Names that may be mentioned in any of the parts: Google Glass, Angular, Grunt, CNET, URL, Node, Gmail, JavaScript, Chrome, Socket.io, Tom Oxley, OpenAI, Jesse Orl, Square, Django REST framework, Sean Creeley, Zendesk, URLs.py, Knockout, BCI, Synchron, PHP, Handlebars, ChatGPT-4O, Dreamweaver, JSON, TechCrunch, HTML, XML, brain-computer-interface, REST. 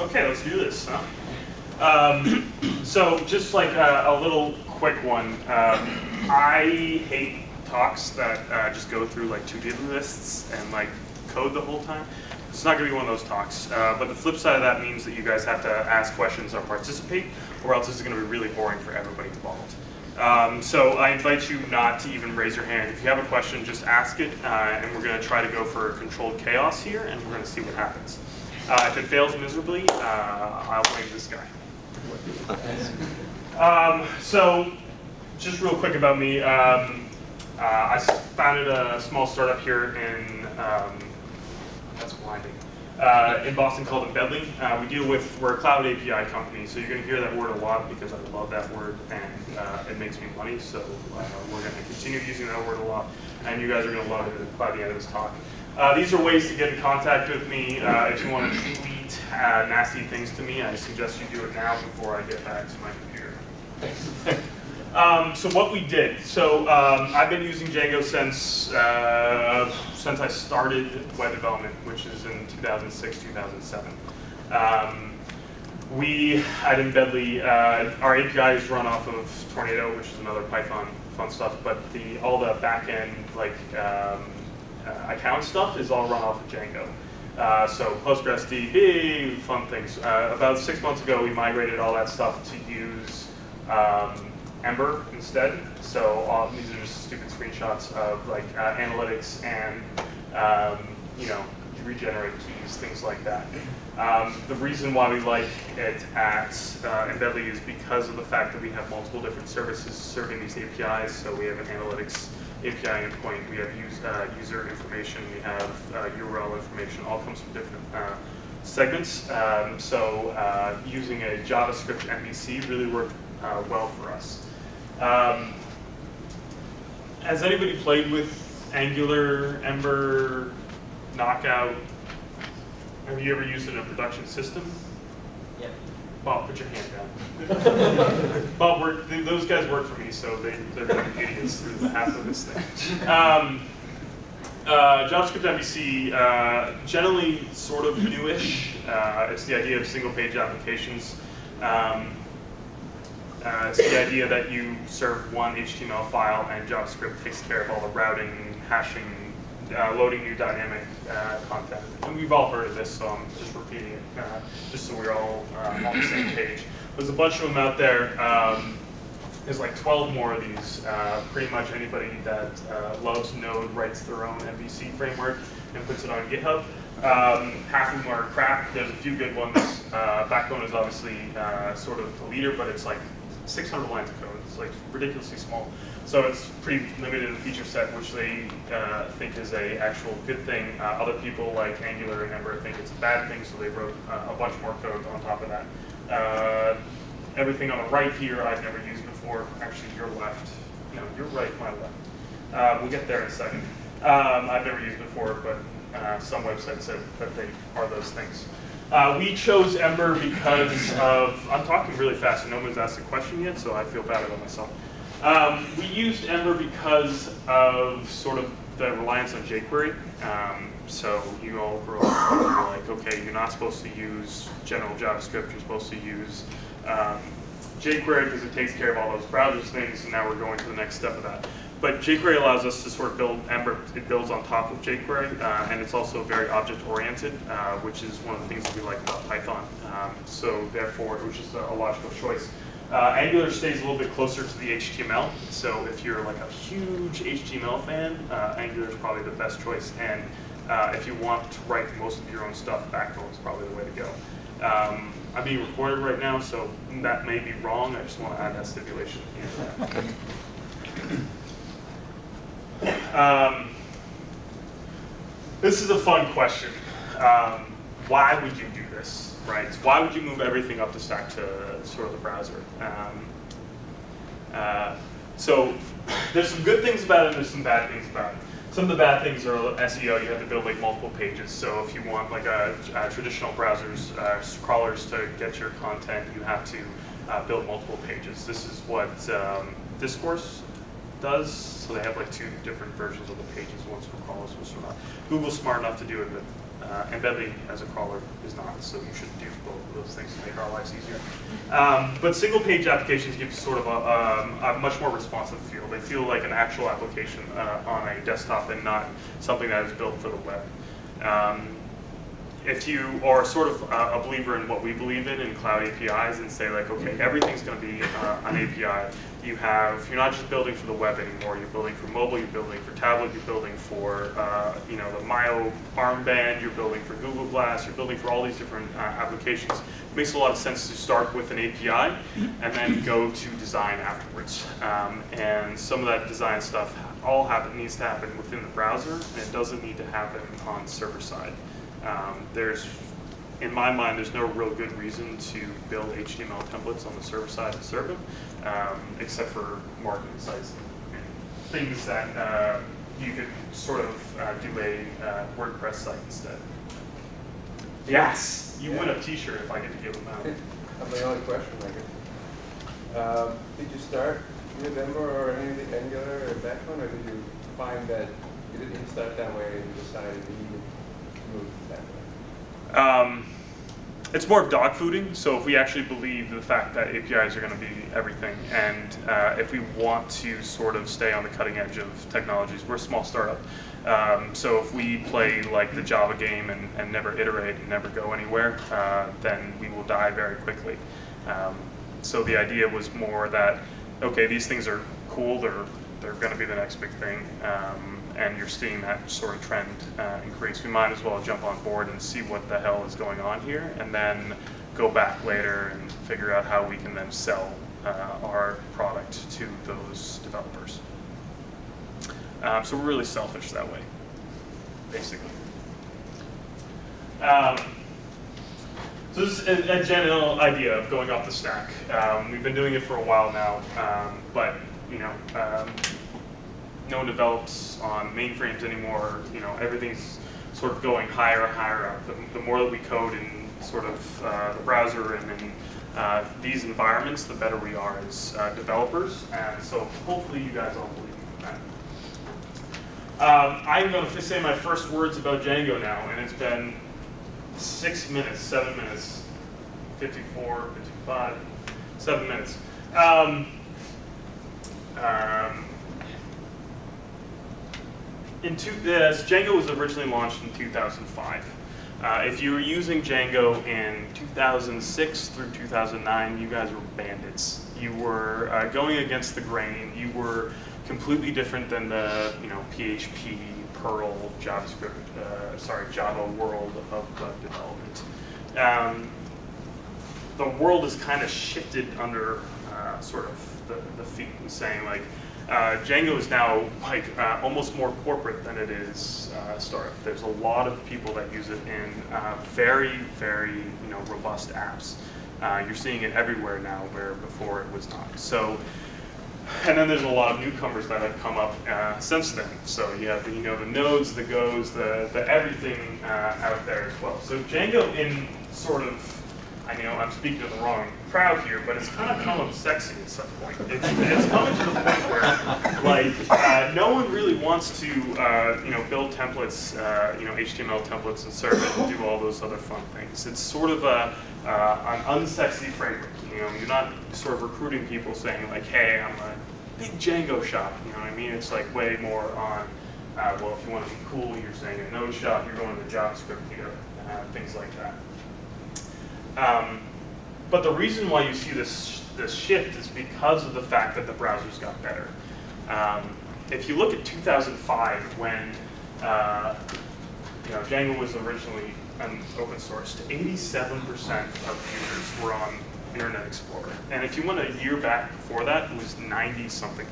Okay, let's do this, huh? So just like a little quick one, I hate talks that just go through like to-do lists and like code the whole time. It's not going to be one of those talks, but the flip side of that means that you guys have to ask questions or participate, or else this is going to be really boring for everybody involved. So I invite you not to even raise your hand. If you have a question, just ask it, and we're going to try to go for controlled chaos here, and we're going to see what happens. If it fails miserably, I'll blame this guy. So just real quick about me, I founded a small startup here in in Boston called Embedly. We're a cloud API company, so you're going to hear that word a lot because I love that word and it makes me money, so we're going to continue using that word a lot, and you guys are going to love it by the end of this talk. These are ways to get in contact with me. If you want to tweet nasty things to me, I suggest you do it now before I get back to my computer. So what we did, I've been using Django since I started web development, which is in 2006, 2007. At Embedly, our API is run off of Tornado, which is another Python fun stuff, but all the back-end like account stuff is all run off of Django. So Postgres DB, fun things. About 6 months ago, we migrated all that stuff to use Ember instead. So these are just stupid screenshots of like analytics and you know, regenerate keys, things like that. The reason why we like it at Embedly is because of the fact that we have multiple different services serving these APIs. So we have an analytics API endpoint, we have user information, we have URL information, all comes from different segments. Using a JavaScript MVC really worked well for us. Has anybody played with Angular, Ember, Knockout? Have you ever used it in a production system? Yeah. Bob, put your hand down. Bob, those guys work for me, so they're going to be idiots through the half of this thing. JavaScript MVC, generally sort of newish. It's the idea of single-page applications. It's the idea that you serve one HTML file and JavaScript takes care of all the routing, hashing, loading new dynamic content. And we've all heard of this, so I'm just repeating it, just so we're all on the same page. There's a bunch of them out there. There's like 12 more of these. Pretty much anybody that loves Node writes their own MVC framework and puts it on GitHub. Half of them are crap. There's a few good ones. Backbone is obviously sort of the leader, but it's like 600 lines of code. It's like ridiculously small. So it's pretty limited in feature set, which they think is an actual good thing. Other people like Angular and Ember think it's a bad thing, so they wrote a bunch more code on top of that. Everything on the right here I've never used before. Actually, your left. No, your right, my left. We'll get there in a second. I've never used before, but some websites said that they are those things. We chose Ember because of, I'm talking really fast and no one's asked a question yet, so I feel bad about myself. We used Ember because of sort of the reliance on jQuery. So you all grow up and you're like, okay, you're not supposed to use general JavaScript, you're supposed to use jQuery because it takes care of all those browser things, and now we're going to the next step of that. But jQuery allows us to sort of build Ember. It builds on top of jQuery, and it's also very object-oriented, which is one of the things that we like about Python. So therefore, it was just a logical choice. Angular stays a little bit closer to the HTML. So if you're like a huge HTML fan, Angular is probably the best choice. And if you want to write most of your own stuff, Backbone is probably the way to go. I'm being recorded right now, so that may be wrong. I just want to add that stipulation here. This is a fun question. Why would you do this, right? So why would you move everything up the stack to sort of the browser? So there's some good things about it and there's some bad things about it. Some of the bad things are SEO. You have to build like multiple pages. So if you want like a traditional browsers, crawlers to get your content, you have to build multiple pages. This is what Discourse does, so they have like two different versions of the pages, one's for crawlers, one's for not. Google's smart enough to do it, but Embedly as a crawler is not, so you should do both things to make our lives easier. But single page applications give sort of a much more responsive feel. They feel like an actual application on a desktop and not something that is built for the web. If you are sort of a believer in what we believe in cloud APIs, and say like, okay, everything's going to be an API. You're not just building for the web anymore. You're building for mobile. You're building for tablet. You're building for the Myo armband. You're building for Google Glass. You're building for all these different applications. It makes a lot of sense to start with an API and then go to design afterwards. And some of that design stuff needs to happen within the browser, and it doesn't need to happen on server side. In my mind, there's no real good reason to build HTML templates on the server side of the server, except for marketing sites and things that you could sort of do a WordPress site instead. Yes, you win a T-shirt if I get to give them out. That's my only question, I guess. Did you start with Ember or any of the Angular or Backbone, or did you find that you didn't start that way and decided that you would move that way? It's more of dogfooding. So if we actually believe the fact that APIs are going to be everything, and if we want to sort of stay on the cutting edge of technologies, we're a small startup. So if we play like the Java game and never iterate and never go anywhere, then we will die very quickly. So the idea was more that, okay, these things are cool. They're going to be the next big thing. And you're seeing that sort of trend increase. We might as well jump on board and see what the hell is going on here, and then go back later and figure out how we can then sell our product to those developers. So we're really selfish that way, basically. So this is a general idea of going off the stack. We've been doing it for a while now, but you know. No one develops on mainframes anymore. You know, everything's sort of going higher and higher up. The more that we code in sort of the browser and in these environments, the better we are as developers. And so hopefully you guys all believe in that. I'm going to say my first words about Django now, and it's been 6 minutes, 7 minutes, 54, 55, 7 minutes. Django was originally launched in 2005. If you were using Django in 2006 through 2009, you guys were bandits. You were going against the grain. You were completely different than the PHP, Perl, JavaScript, Java world of development. The world has kind of shifted under sort of the feet, and saying like. Django is now like almost more corporate than it is startup. There's a lot of people that use it in very, very robust apps. You're seeing it everywhere now, where before it was not. So, and then there's a lot of newcomers that have come up since then. So you have the Nodes, the Goes, the everything out there as well. So Django in sort of. I know I'm speaking to the wrong crowd here, but it's kind of come up sexy at some point. It's coming to the point where, like, no one really wants to, build templates, HTML templates and serve it and do all those other fun things. It's sort of an unsexy framework. You're not sort of recruiting people saying like, hey, I'm a big Django shop. You know what I mean? It's like way more on, well, if you want to be cool, you're saying a Node shop. You're going to the JavaScript here, things like that. But the reason why you see this shift is because of the fact that the browsers got better. If you look at 2005, when Django was originally open sourced, 87% of users were on Internet Explorer. And if you went a year back before that, it was 90-something %.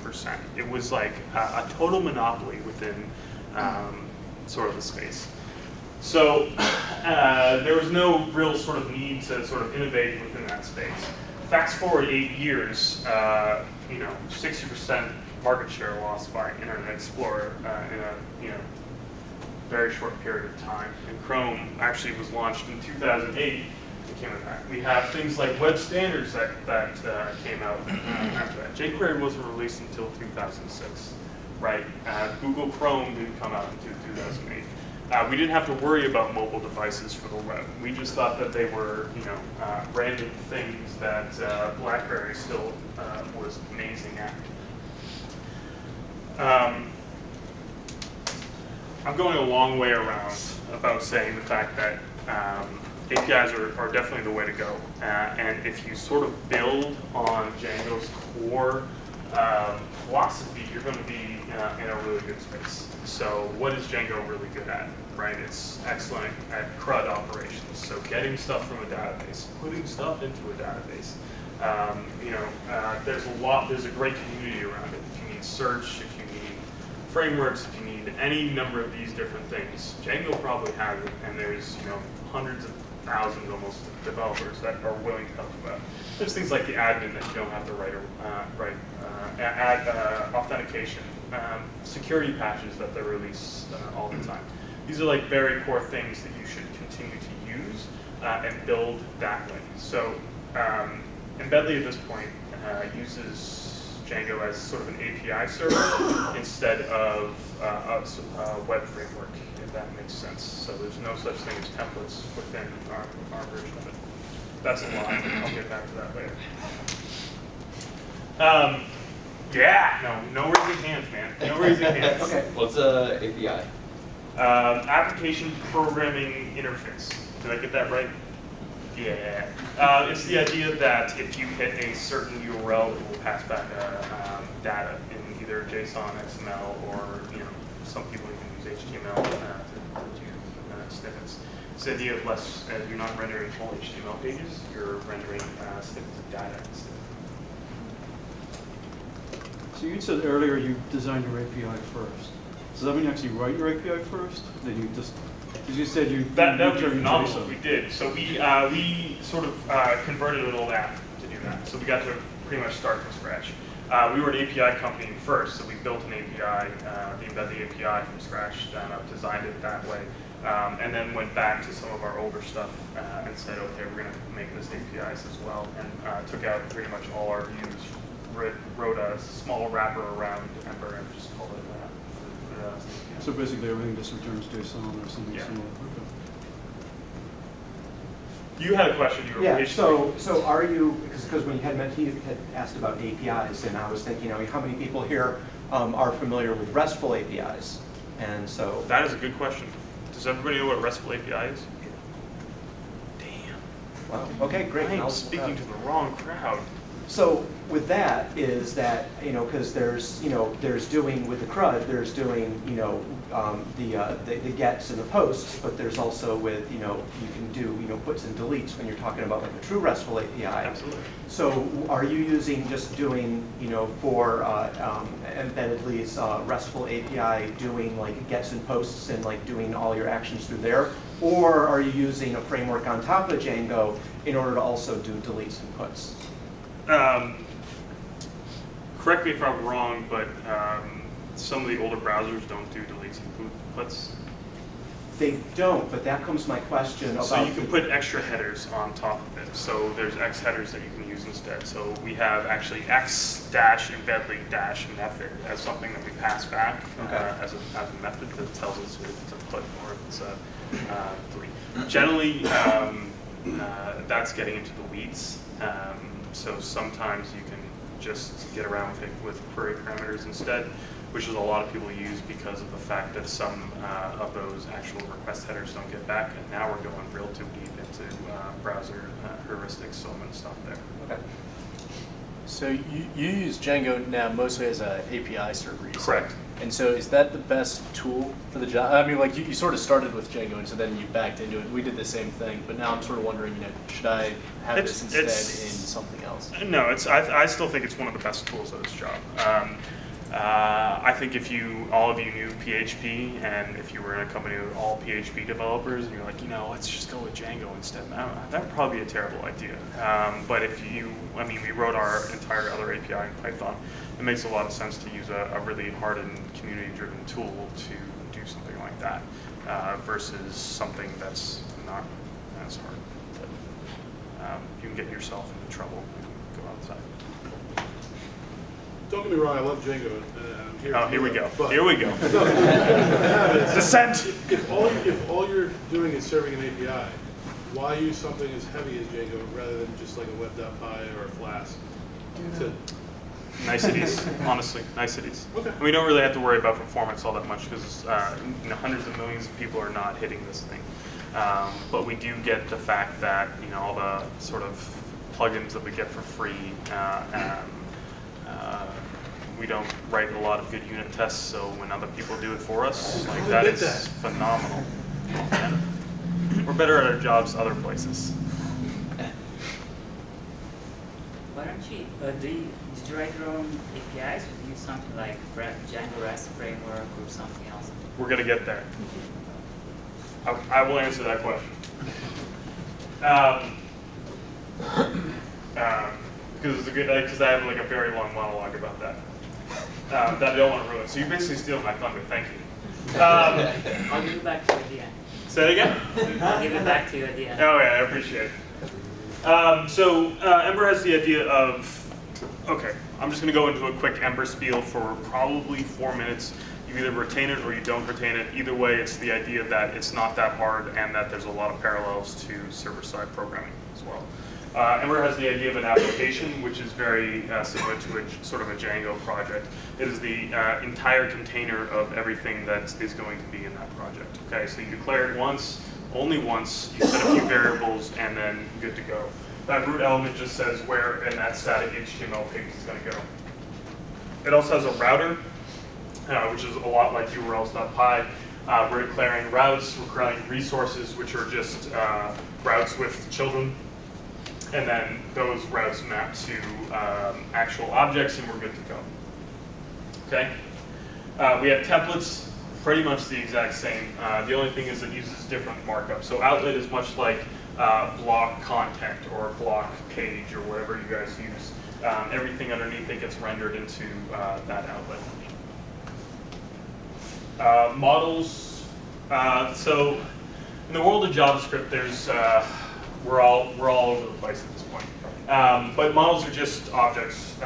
It was like a total monopoly within sort of the space. So there was no real sort of need to sort of innovate within that space. Fast forward 8 years, 60% market share lost by Internet Explorer in a very short period of time. And Chrome actually was launched in 2008. We have things like web standards that came out after that. jQuery wasn't released until 2006, right? Google Chrome didn't come out until 2008. We didn't have to worry about mobile devices for the web. We just thought that they were, random things that BlackBerry still was amazing at. I'm going a long way around about saying the fact that APIs are definitely the way to go. And if you sort of build on Django's core philosophy, you're going to be in a really good space. So what is Django really good at, right? It's excellent at CRUD operations. So getting stuff from a database, putting stuff into a database. There's a great community around it. If you need search, if you need frameworks, if you need any number of these different things, Django probably has it, and there's hundreds of thousands almost of developers that are willing to help with that. There's things like the admin that you don't have to write, authentication, security patches that they release all the time. These are like very core things that you should continue to use and build that way. So Embedly at this point uses Django as sort of an API server instead of a web framework. That makes sense. So there's no such thing as templates within our version of it. That's a lie. I'll get back to that later. No raising hands, man. No raising hands. Okay. What's API? Application Programming Interface. Did I get that right? Yeah. It's the idea that if you hit a certain URL, it will pass back data in either JSON, XML, or some people HTML to do snippets. It's the idea of less, you're not rendering whole HTML pages, you're rendering snippets of data instead. So you said earlier you designed your API first. Does that mean you actually write your API first? Then you just, because you said you... That was phenomenal, we did. So we sort of converted an old app to do that. So we got to pretty much start from scratch. We were an API company first, so we built an API, the Embedly API from scratch, then designed it that way, and then went back to some of our older stuff and said, okay, we're going to make this APIs as well, and took out pretty much all our views, wrote a small wrapper around Ember and just called it that. So basically everything just returns JSON or something similar. You had a question. You were so are you, because when you had meant, he had asked about APIs, and I was thinking, how many people here are familiar with RESTful APIs? And so that is a good question. Does everybody know what RESTful API is? Yeah. Damn. Wow. Okay. Great. I'm speaking to the wrong crowd. So with that is that because there's there's doing with the CRUD, there's doing the gets and the posts, but there's also with you can do puts and deletes when you're talking about like a true RESTful API. Absolutely. So are you using just doing for Embedly's RESTful API doing like gets and posts and like doing all your actions through there, or are you using a framework on top of Django in order to also do deletes and puts? Correct me if I'm wrong, but some of the older browsers don't do deletes and puts. They don't, but that comes my question about... So you can put extra headers on top of it. So there's X headers that you can use instead. So we have actually X-embedly-method as something that we pass back as a method that tells us if it's a put or if it's a delete. Generally, that's getting into the weeds. So sometimes you can just get around with it with query parameters instead, which is a lot of people use because of the fact that some of those actual request headers don't get back, and now we're going real too deep into browser heuristics, so I'm going to stop there. Okay. So you use Django now mostly as an API server. Correct. And so is that the best tool for the job? I mean, like you sort of started with Django, and so then you backed into it. We did the same thing, but now I'm sort of wondering, should I have this instead in something else? No, I still think it's one of the best tools of this job. I think if all of you knew PHP, and if you were in a company with all PHP developers, and you're like, let's just go with Django instead, that would probably be a terrible idea. But if you, we wrote our entire other API in Python. It makes a lot of sense to use a really hardened, community-driven tool to do something like that versus something that's not as hard. But, you can get yourself into trouble and go outside. Don't get me wrong, I love Django. Here we go. So, descent. If all you're doing is serving an API, why use something as heavy as Django rather than just like a web.py or a Flask? Yeah. Niceties, honestly, niceties. Okay. And we don't really have to worry about performance all that much because hundreds of millions of people are not hitting this thing. But we do get the fact that all the sort of plugins that we get for free. We don't write a lot of good unit tests, so when other people do it for us, like that is phenomenal. We're better at our jobs other places. Why don't you, did you write your own APIs or do you use something like Django REST framework or something else? We're going to get there. I will answer that question. Because I have like a very long monologue about that. That I don't want to ruin. So you basically steal my thunder. Thank you. I'll give it back to you at the end. Say it again? I'll give it back to you at the end. Oh, yeah, I appreciate it. Ember has the idea of, okay, I'm just going to go into a quick Ember spiel for probably 4 minutes. You either retain it or you don't retain it. Either way, it's the idea that it's not that hard and that there's a lot of parallels to server-side programming as well. Ember has the idea of an application, which is very similar to a sort of a Django project. It is the entire container of everything that is going to be in that project. Okay, so you declare it once, only once, you set a few variables, and then good to go. That root element just says where in that static HTML page is going to go. It also has a router, which is a lot like URLs.py. We're declaring routes, we're creating resources, which are just routes with children. And then those routes map to actual objects, and we're good to go. Okay? We have templates, pretty much the exact same. The only thing is it uses different markup. So outlet is much like block content or block page or whatever you guys use. Everything underneath it gets rendered into that outlet. Models. So in the world of JavaScript, there's we're all over the place at this point. But models are just objects.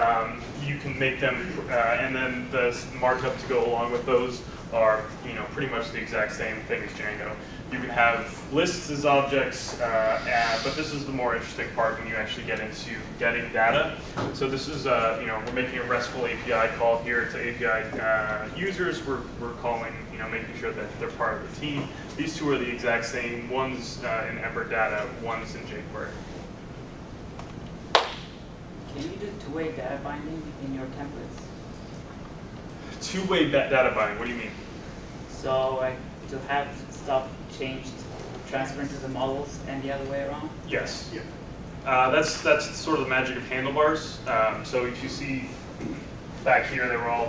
You can make them, and then the markup to go along with those are, pretty much the exact same thing as Django. You can have lists as objects, but this is the more interesting part when you actually get into getting data. So this is, we're making a RESTful API call here to API users. We're calling, making sure that they're part of the team. These two are the exact same. One's in Ember Data, one's in jQuery. Can you do two-way data binding in your templates? Two-way data binding, what do you mean? So to have stuff changed, transferred to the models, and the other way around? Yes. Yeah. That's sort of the magic of handlebars. So if you see back here, they were all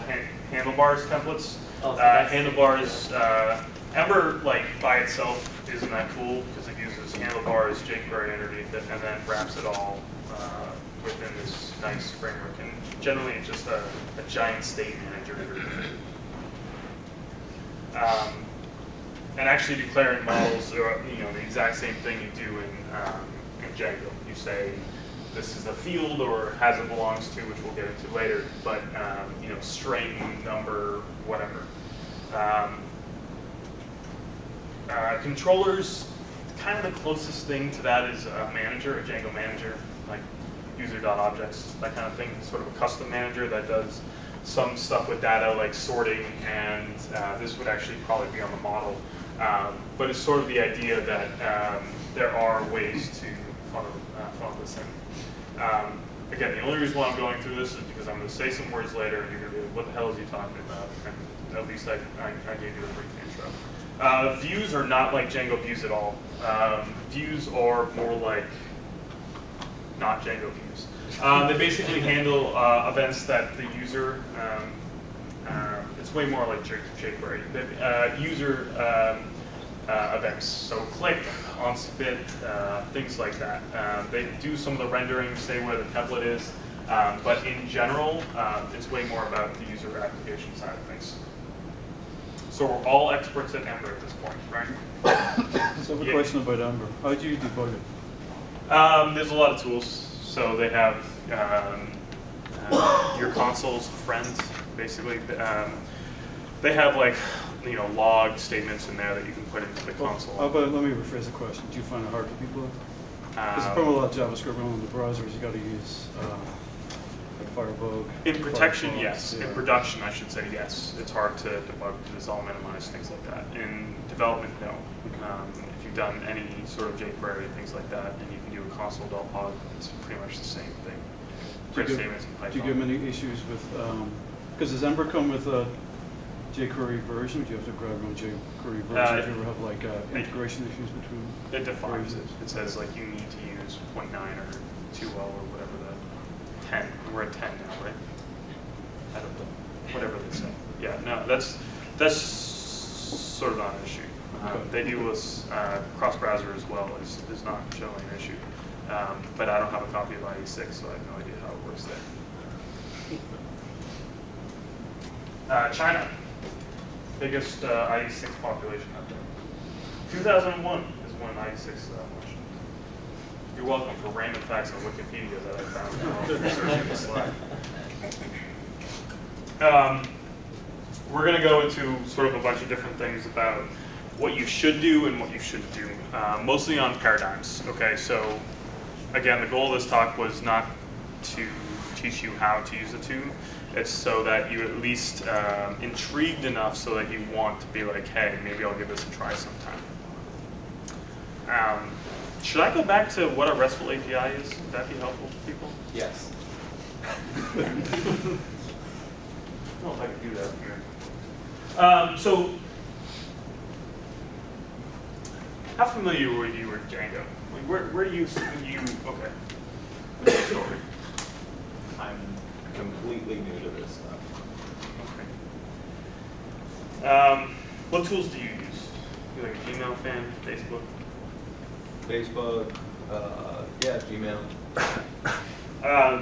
handlebars templates. Oh, so handlebars, Ember like by itself isn't that cool because it uses handlebars, jQuery underneath it, and then wraps it all within this nice framework. And generally, it's just a giant state manager. And actually declaring models are the exact same thing you do in Django. You say this is a field or has it belongs to, which we'll get into later, but string, number, whatever. Controllers, kind of the closest thing to that is a manager, a Django manager, like user.objects, that kind of thing, sort of a custom manager that does some stuff with data like sorting, and this would actually probably be on the model. But it's sort of the idea that there are ways to funnel this in. Again, the only reason why I'm going through this is because I'm going to say some words later and you're going to be like, what the hell is he talking about? And at least I gave you a brief intro. Views are not like Django views at all. Views are more like not Django views. They basically handle events that the user, it's way more like jQuery, user events. So click, onSubmit, things like that. They do some of the rendering, say where the template is, but in general, it's way more about the user application side of things. So we're all experts at Ember at this point, right? So I have a question about Ember. How do you debug it? There's a lot of tools. So they have your console's friends, basically. They have like, you know, log statements in there that you can put into the console. Oh, but let me rephrase the question. Do you find it hard for people? There's probably a lot of JavaScript on the browsers. You got to use like Firebug. In protection, Firebug, yes. Yeah. In production, I should say, yes. It's hard to debug, dissolve, minimize, things like that. In development, no. Okay. If you've done any sort of jQuery, things like that, and you can do a console.log, it's pretty much the same thing. Do you get many issues with, because does Ember come with a jQuery version? Do you have to grab your own jQuery version? Do you ever have like integration issues between? It defines it. It says like you need to use 0.9 or 2.0 or whatever the 10. We're at 10 now, right? I don't know. Whatever they say. Yeah, no, that's sort of not an issue. They do with cross-browser as well. Is not generally an issue. But I don't have a copy of IE6, so I have no idea how it works there. China, biggest IE6 population out there. 2001 is when IE6 launched. You're welcome for random facts on Wikipedia that I found while researching the slide. We're going to go into sort of a bunch of different things about what you should do and what you shouldn't do, mostly on paradigms. Okay, so again, the goal of this talk was not to teach you how to use the tool. It's so that you're at least intrigued enough so that you want to be like, hey, maybe I'll give this a try sometime. Should I go back to what a RESTful API is? Would that be helpful to people? Yes. I don't know if I can do that here. So how familiar were you with Django? Like, where do you, okay. What's your story? I'm completely new to this stuff. Okay. What tools do you use? You like a Gmail fan? Facebook? Facebook, yeah, Gmail.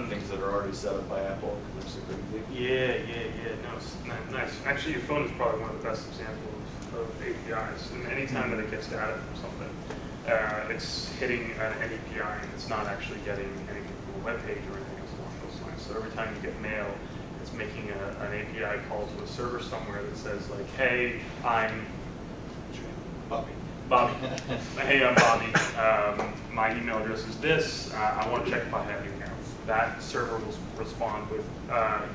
Things that are already set up by Apple. Yeah, no, nice. Actually, your phone is probably one of the best examples of APIs, and any time that it gets data from something, it's hitting an API and it's not actually getting anything from a web page or anything else along those lines. So every time you get mail, it's making an API call to a server somewhere that says like, hey, I'm Bobby. Hey, I'm Bobby. My email address is this. I want to check if I have new emails. That server will respond with,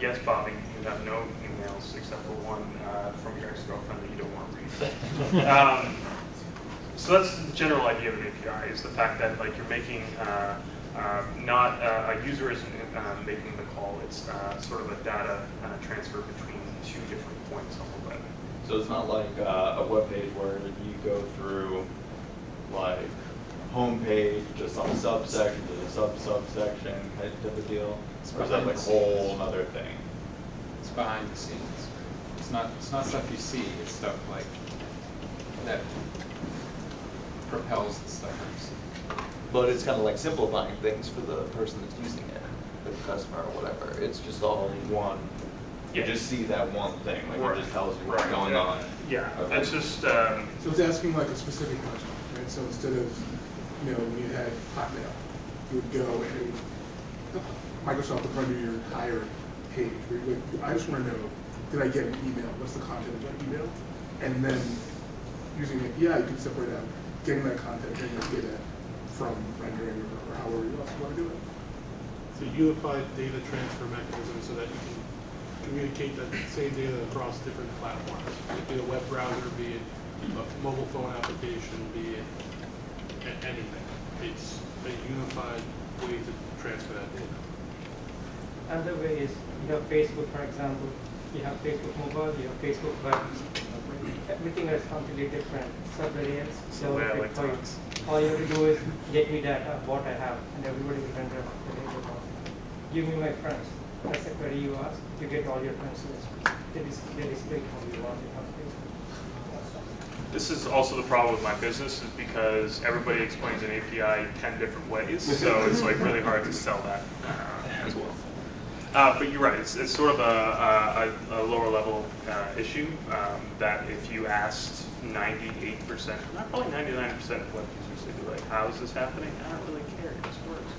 yes, Bobby, you have no emails except for one from your ex-girlfriend that you don't want to read. So that's the general idea of an API, is the fact that like you're making, a user isn't making the call. It's sort of a data transfer between two different points on the web. So it's not like a web page where you go through like home page, just on subsection to the subsection head to the deal. Or is that like a whole other thing? It's behind the scenes. It's not stuff you see, it's stuff like that propels the stuff you see. But it's kind of like simplifying things for the person that's using it, the customer or whatever. It's just all in one. You just see that one thing, like it just tells you what's going on. Yeah, that's just. So it's asking like a specific question, right? So instead of, you know, when you had Hotmail, you would go and Microsoft would run your entire page. Where you would, I just want to know, did I get an email? What's the content of that email? And then using an API, you can separate out getting that content, getting that data from rendering or however you else want to do it. So you apply data transfer mechanism so that you can communicate that same data across different platforms, be it a web browser, be it a mobile phone application, be it anything. It's a unified way to transfer that data. Other way is you have Facebook, for example. You have Facebook mobile, you have Facebook web. Everything is completely different. Subvariants, separate points. All you have to do is get me data, what I have, and everybody will render the data. Give me my friends. That's a query you ask, you get all your transactions. They display how you want it. This is also the problem with my business, is because everybody explains an API 10 different ways, so it's like really hard to sell that as well. But you're right, it's sort of a lower level issue that if you asked 98%, not probably 99% of web users, they'd be like, how is this happening? I don't really care, this works.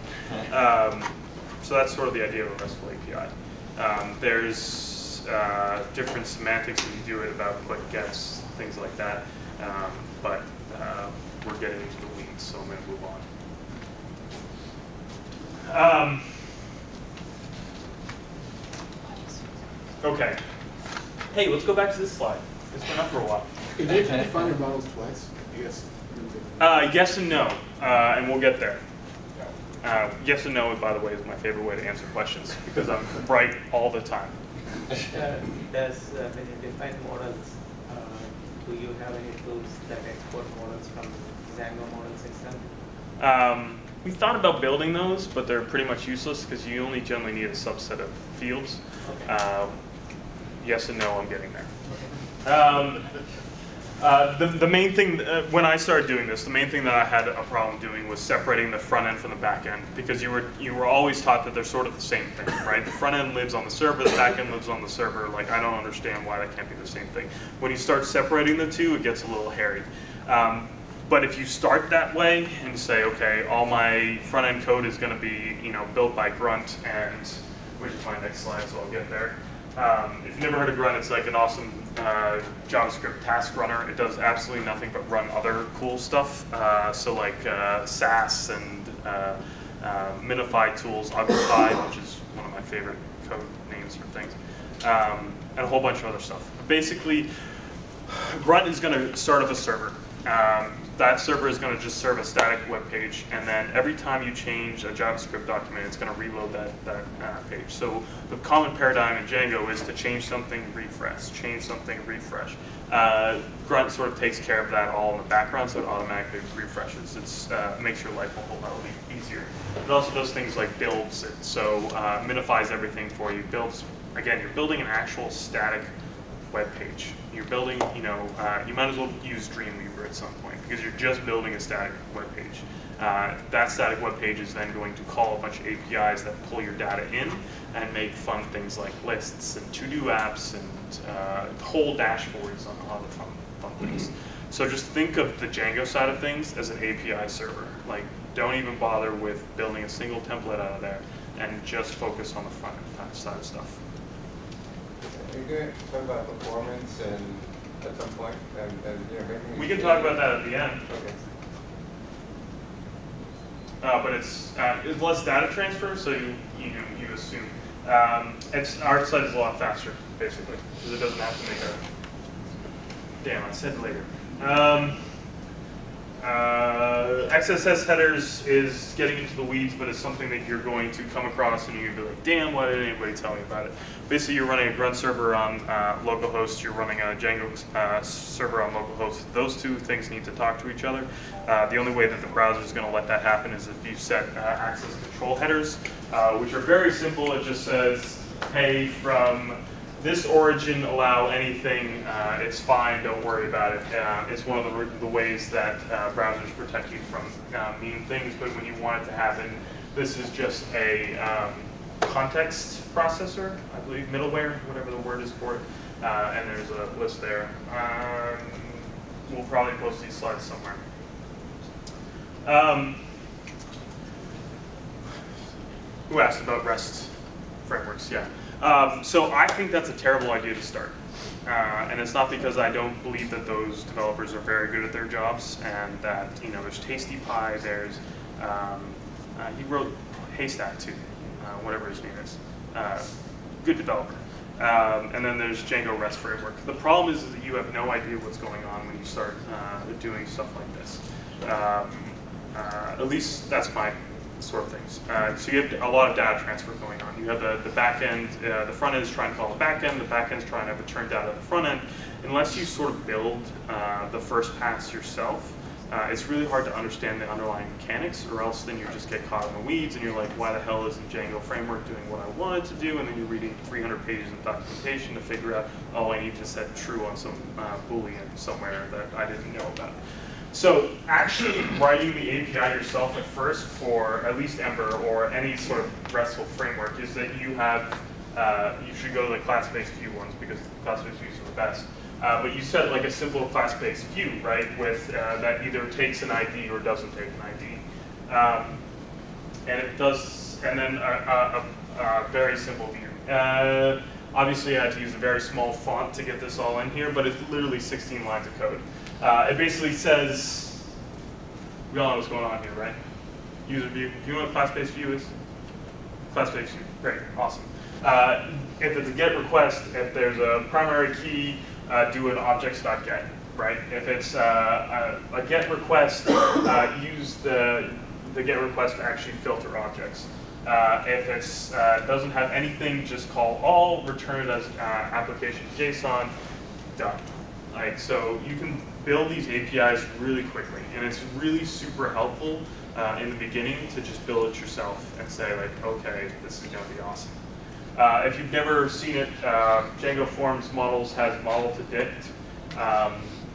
So that's sort of the idea of a RESTful API. There's different semantics that you do it about click gets, things like that. But we're getting into the weeds, so I'm going to move on. Okay. Hey, let's go back to this slide. It's been up for a while. Did you define your models twice? Yes. Yes and no, and we'll get there. Yes and no, by the way, is my favorite way to answer questions because I'm right all the time. Does when you define models, do you have any tools that export models from Django model system? We thought about building those, but they're pretty much useless because you only generally need a subset of fields. Okay. Yes and no, I'm getting there. The main thing, when I started doing this, the main thing that I had a problem doing was separating the front end from the back end, because you were always taught that they're sort of the same thing, right? The front end lives on the server, the back end lives on the server. Like, I don't understand why that can't be the same thing. When you start separating the two, it gets a little hairy. But if you start that way and say, okay, all my front end code is going to be, you know, built by Grunt, and which is my next slide, so I'll get there. If you've never heard of Grunt, it's like an awesome JavaScript task runner. It does absolutely nothing but run other cool stuff. So like Sass and Minify tools, Uglify, which is one of my favorite code names for things, and a whole bunch of other stuff. Basically, Grunt is going to start up a server. That server is going to just serve a static web page, and then every time you change a JavaScript document, it's going to reload that page. So the common paradigm in Django is to change something, refresh, change something, refresh. Grunt sort of takes care of that all in the background, so it automatically refreshes. It makes your life a whole lot easier. It also does things like builds it, so minifies everything for you. Builds, again, you're building an actual static web page. You're building, you know, you might as well use Dreamweaver at some point because you're just building a static web page. That static web page is then going to call a bunch of APIs that pull your data in and make fun things like lists and to-do apps and whole dashboards on all the fun things. So just think of the Django side of things as an API server. Like, don't even bother with building a single template out of there and just focus on the front end side of stuff. Are you going to talk about performance and at some point? We can talk about that at the end. Okay. But it's less data transfer, so you assume. Our site is a lot faster, basically, because it doesn't have to make a... Damn, I said later. XSS headers is getting into the weeds, but it's something that you're going to come across and you're going to be like, damn, why didn't anybody tell me about it? Basically, you're running a Grunt server on localhost, you're running a Django server on localhost. Those two things need to talk to each other. The only way that the browser is going to let that happen is if you set access control headers, which are very simple. It just says, hey, from this origin, allow anything, it's fine, don't worry about it. It's one of the ways that browsers protect you from mean things, but when you want it to happen, this is just a context processor, I believe, middleware, whatever the word is for it, and there's a list there. We'll probably post these slides somewhere. Who asked about REST frameworks? Yeah. So I think that's a terrible idea to start. And it's not because I don't believe that those developers are very good at their jobs and that, you know, there's Tasty Pie, there's, he wrote Haystack too, whatever his name is. Good developer. And then there's Django REST framework. The problem is that you have no idea what's going on when you start doing stuff like this. At least that's my sort of things. So you have a lot of data transfer going on. You have the back end, the front end is trying to call the back end is trying to return data to the front end. Unless you sort of build the first pass yourself, it's really hard to understand the underlying mechanics, or else then you just get caught in the weeds and you're like, why the hell isn't Django framework doing what I wanted to do? And then you're reading 300 pages of documentation to figure out, oh, I need to set true on some Boolean somewhere that I didn't know about. So actually writing the API yourself at first for at least Ember or any sort of RESTful framework is that you have, you should go to the class-based view ones because the class-based views are the best. But you set like a simple class-based view, right, with that either takes an ID or doesn't take an ID. And it does fields, and then a very simple view. Obviously, I had to use a very small font to get this all in here, but it's literally 16 lines of code. It basically says, we all know what's going on here, right? User view. Do you know what class-based view is? Class-based view. Great. Awesome. If it's a GET request, if there's a primary key, do an objects.get, right? If it's a GET request, use the GET request to actually filter objects. If it doesn't have anything, just call all, return it as application JSON, done. Like, so you can build these APIs really quickly, and it's really super helpful in the beginning to just build it yourself and say, like, okay, this is going to be awesome. If you've never seen it, Django Forms Models has model to dict,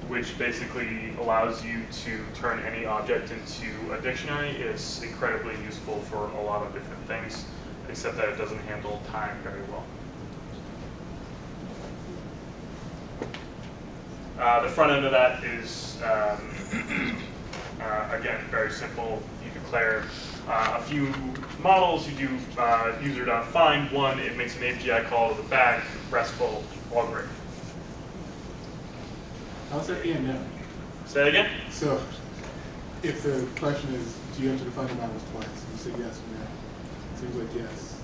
which basically allows you to turn any object into a dictionary. It's incredibly useful for a lot of different things, except that it doesn't handle time very well. The front end of that is, again, very simple. You declare a few models, you do user.find one, it makes an API call to the back, RESTful, all great. How's that being done? Say that again? So, if the question is, do you have to define the models twice? You say yes or no. It seems like yes.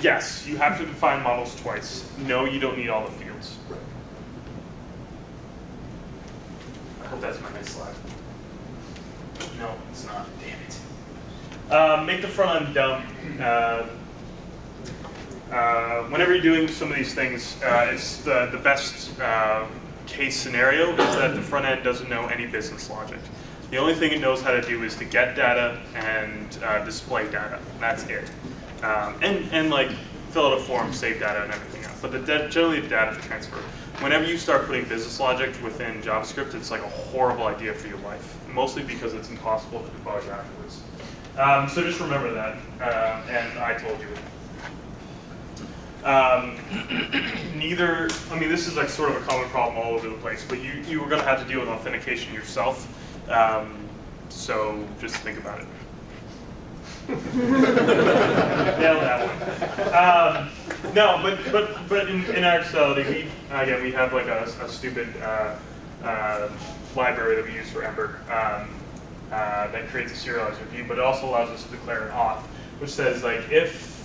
Yes, you have to define models twice. No, you don't need all the fields. Right. I hope that's my next slide. No, it's not. Damn it. Make the front end dumb. Whenever you're doing some of these things, it's the best case scenario is that the front end doesn't know any business logic. The only thing it knows how to do is to get data and display data. That's it. And like fill out a form, save data, and everything else. But generally the data transfer. Whenever you start putting business logic within JavaScript, it's like a horrible idea for your life, mostly because it's impossible to debug afterwards. So just remember that, and I told you. Neither, I mean, this is like sort of a common problem all over the place, but you were going to have to deal with authentication yourself, so just think about it. Nailed that one. No, but in actuality, we have like a stupid library that we use for Ember that creates a serializer view, but it also allows us to declare an auth, which says like if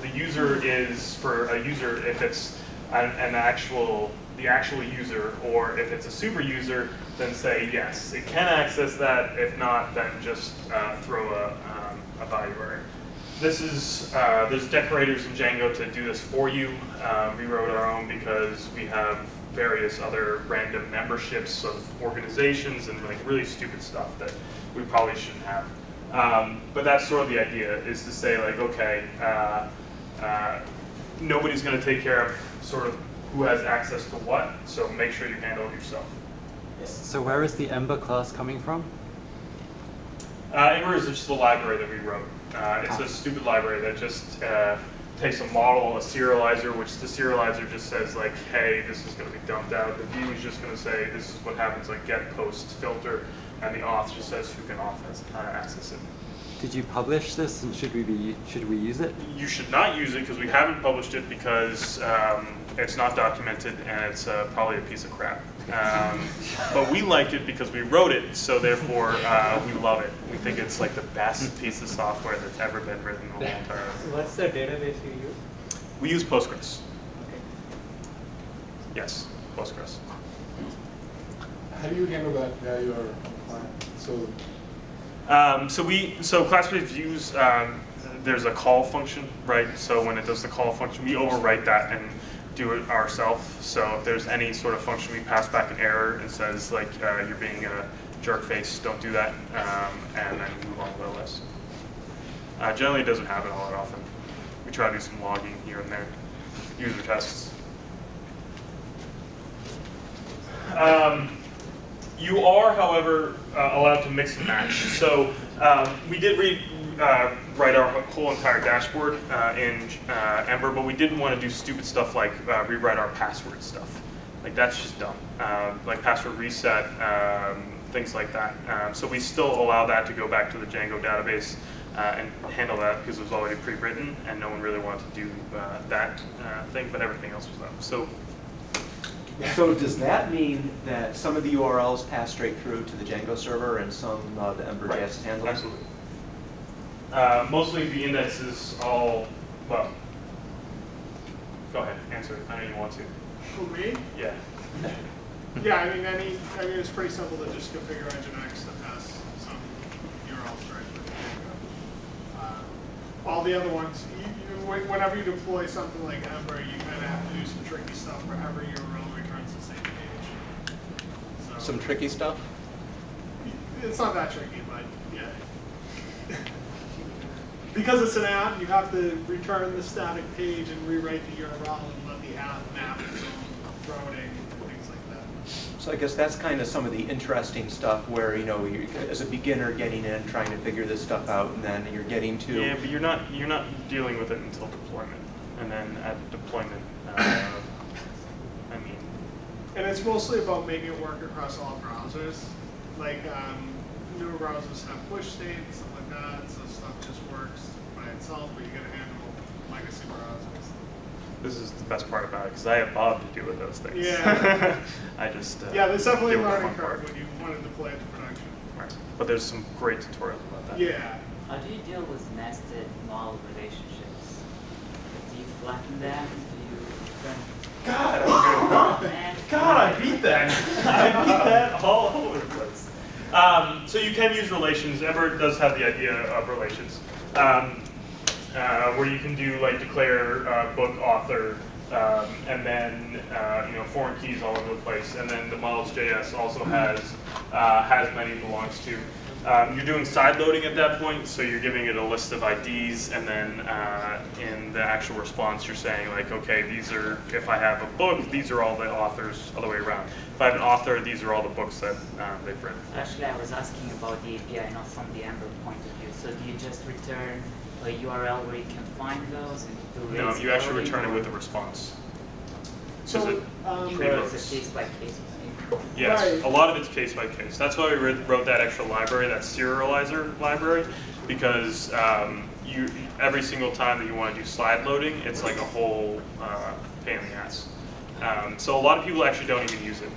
the user is, for a user, if it's the actual user, or if it's a super user, then say yes, it can access that. If not, then just throw a value array. This is, there's decorators in Django to do this for you. We wrote our own because we have various other random memberships of organizations and like really stupid stuff that we probably shouldn't have. But that's sort of the idea, is to say like, okay, nobody's going to take care of sort of who has access to what, so make sure you handle it yourself. So where is the Ember class coming from? Ember is just the library that we wrote. It's a stupid library that just takes a model, a serializer, which the serializer just says like, hey, this is going to be dumped out. The view is just going to say this is what happens, like get, post, filter. And the auth just says who can access it. Did you publish this, and should we use it? You should not use it, because we haven't published it, because it's not documented and it's probably a piece of crap. But we liked it because we wrote it, so therefore we love it. We think it's like the best piece of software that's ever been written in the whole entire world. So what's the database you use? We use Postgres. Okay. Yes, Postgres. How do you handle that value or client? So class-based views, there's a call function, right? So when it does the call function, we overwrite that and do it ourselves. So if there's any sort of function, we pass back an error and says like you're being a jerk face, don't do that, and then move on with the list. Generally, it doesn't happen all that often. We try to do some logging here and there, user tests. You are, however, allowed to mix and match. So we did write our whole entire dashboard in Ember, but we didn't want to do stupid stuff like rewrite our password stuff. Like that's just dumb. Like password reset, things like that. So we still allow that to go back to the Django database and handle that because it was already pre-written and no one really wanted to do that thing, but everything else was up. So does that mean that some of the URLs pass straight through to the Django server and some the Ember.js is handling? Absolutely. Mostly the index is all, well, go ahead, answer it. I know you want to. For me? Yeah. Yeah, I mean, I mean, it's pretty simple to just configure Nginx to pass some URLs right through Django. All the other ones, whenever you deploy something like Ember, you kind of have to do some tricky stuff for every URL returns the same page. So some tricky stuff? It's not that tricky, but yeah. Because it's an app, you have to return the static page and rewrite the URL and let the app map its own routing and things like that. So I guess that's kind of some of the interesting stuff where, you know, you as a beginner getting in, trying to figure this stuff out, and then you're getting to. Yeah, but you're not dealing with it until deployment, and then at deployment, I mean. And it's mostly about making it work across all browsers. Like newer browsers have push states. So stuff just works by itself, but you gotta handle legacy browsers. This is the best part about it, because I have Bob to deal with those things. Yeah. I just yeah, there's definitely a learning curve when you wanted to play into production. Right. But there's some great tutorials about that. Yeah. How do you deal with nested model relationships? Do you flatten them? Do you God, I'm good at that. God, I beat that. I beat that all over the place. So you can use relations. Ember does have the idea of relations, where you can do like declare book author, and then you know, foreign keys all over the place, and then the models.js also has many belongs to. You're doing side loading at that point, so you're giving it a list of IDs, and then in the actual response, you're saying like, okay, these are, if I have a book, these are all the authors, other way around. If I have an author, these are all the books that they've written. Actually, I was asking about the API, not from the Ember point of view. So do you just return a URL where you can find those? And do no, you actually return it with a response. So it's a case by case. Yes, right. A lot of it's case by case. That's why we wrote that extra library, that serializer library, because every single time that you want to do slide loading, it's like a whole pain in the ass. So a lot of people actually don't even use it.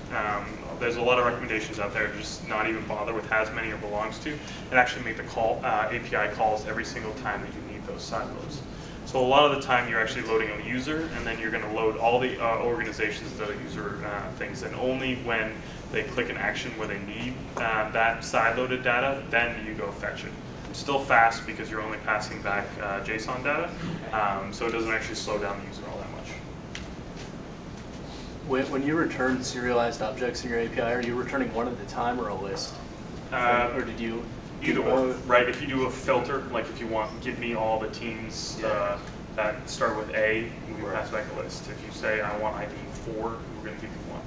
There's a lot of recommendations out there to just not even bother with has many or belongs to, and actually make the call API calls every single time that you need those side loads. So a lot of the time you're actually loading a user, and then you're going to load all the organizations that are user things, and only when they click an action where they need that side-loaded data, then you go fetch it. It's still fast because you're only passing back JSON data, so it doesn't actually slow down the user all that much. When you return serialized objects in your API, are you returning one at a time or a list? Or did you? Either one, right? If you do a filter, like if you want, give me all the teams that start with A, we pass back a list. If you say, I want ID 4, we're going to give you one.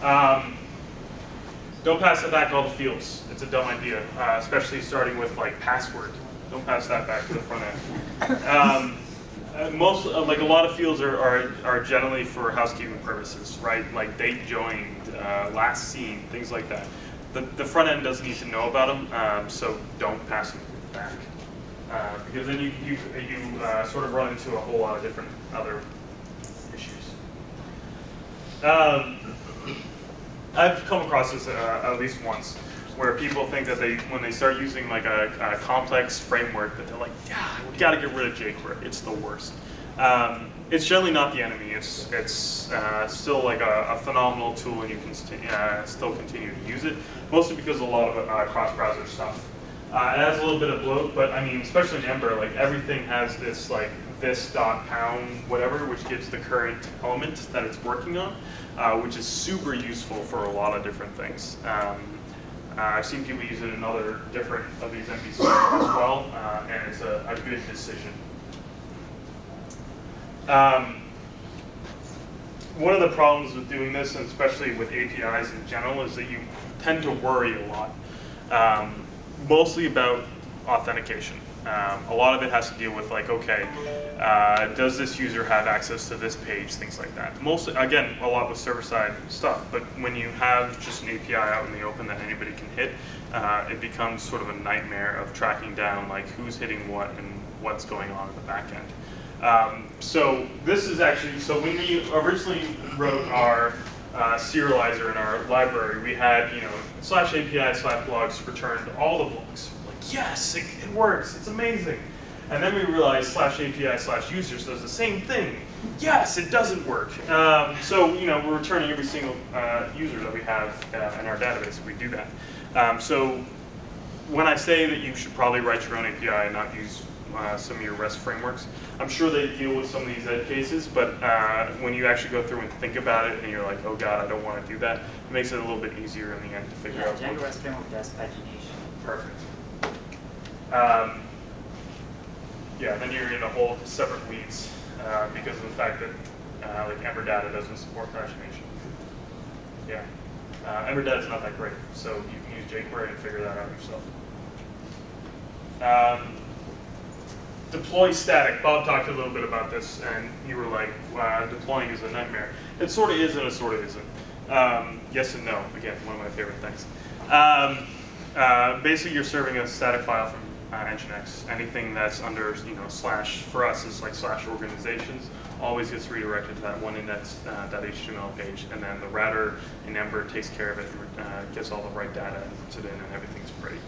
Gotcha. Don't pass it back all the fields. It's a dumb idea, especially starting with like password. Don't pass that back to the front end. Most, like a lot of fields are generally for housekeeping purposes, right? Like date joined, last seen, things like that. The front end doesn't need to know about them, so don't pass them back. Because then you sort of run into a whole lot of different other issues. I've come across this at least once, where people think that when they start using like a complex framework, that they're like, yeah, we gotta get rid of jQuery, it's the worst. It's generally not the enemy, it's still like a phenomenal tool, and you can still continue to use it, mostly because of a lot of cross-browser stuff. It has a little bit of bloat, but I mean, especially in Ember, like everything has this like this.pound whatever, which gives the current element that it's working on, which is super useful for a lot of different things. I've seen people use it in other different of these MVCs as well, and it's a good decision. One of the problems with doing this, and especially with APIs in general, is that you tend to worry a lot, mostly about authentication. A lot of it has to deal with like, okay, does this user have access to this page, things like that. Mostly, again, a lot with server-side stuff, but when you have just an API out in the open that anybody can hit, it becomes sort of a nightmare of tracking down like who's hitting what and what's going on in the back end. So this is actually, so when we originally wrote our serializer in our library, we had, you know, /API/blogs returned all the blocks. Yes, it works, it's amazing. And then we realized /API/users does the same thing. Yes, it doesn't work. So, you know, we're returning every single user that we have in our database if we do that. So when I say that you should probably write your own API and not use some of your REST frameworks, I'm sure they deal with some of these edge cases, but when you actually go through and think about it and you're like, oh God, I don't want to do that, it makes it a little bit easier in the end to figure out. Yeah, Django REST framework does pagination. Perfect. Yeah, then you're in a whole separate weeds because of the fact that like Ember Data doesn't support pagination. Yeah, Ember Data is not that great, so you can use jQuery and figure that out yourself. Deploy static. Bob talked a little bit about this, and you were like, deploying is a nightmare. It sort of is and it sort of isn't. Yes and no. Again, one of my favorite things. Basically, you're serving a static file from Nginx. Anything that's under, you know, / for us is like /organizations always gets redirected to that one index that HTML page, and then the router in Ember takes care of it and gets all the right data and puts it in, and everything's pretty.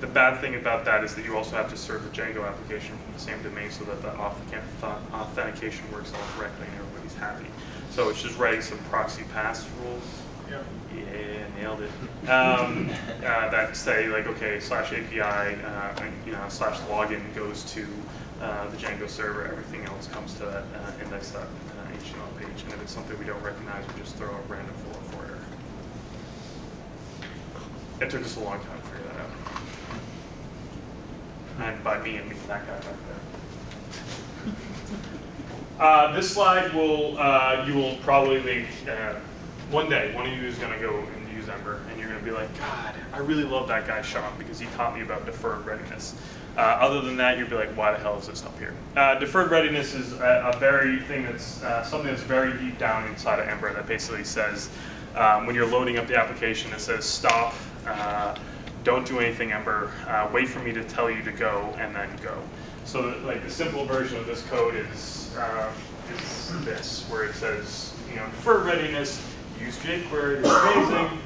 The bad thing about that is that you also have to serve the Django application from the same domain so that the authentication works all correctly and everybody's happy. So it's just writing some proxy pass rules. Yeah. Yeah, nailed it. That say like, okay, /API, and, you know, /login goes to the Django server. Everything else comes to that index.html page. And if it's something we don't recognize, we just throw a random 404 error. It took us a long time to figure that out. And by me, I mean that guy back there. This slide will you will probably make. One day, one of you is going to go and use Ember, and you're going to be like, God, I really love that guy, Sean, because he taught me about deferred readiness. Other than that, you'll be like, why the hell is this up here? Deferred readiness is a very thing that's something that's very deep down inside of Ember that basically says, when you're loading up the application, it says, stop, don't do anything, Ember, wait for me to tell you to go, and then go. So that, like, the simple version of this code is this, where it says, you know, deferred readiness, use jQuery, amazing,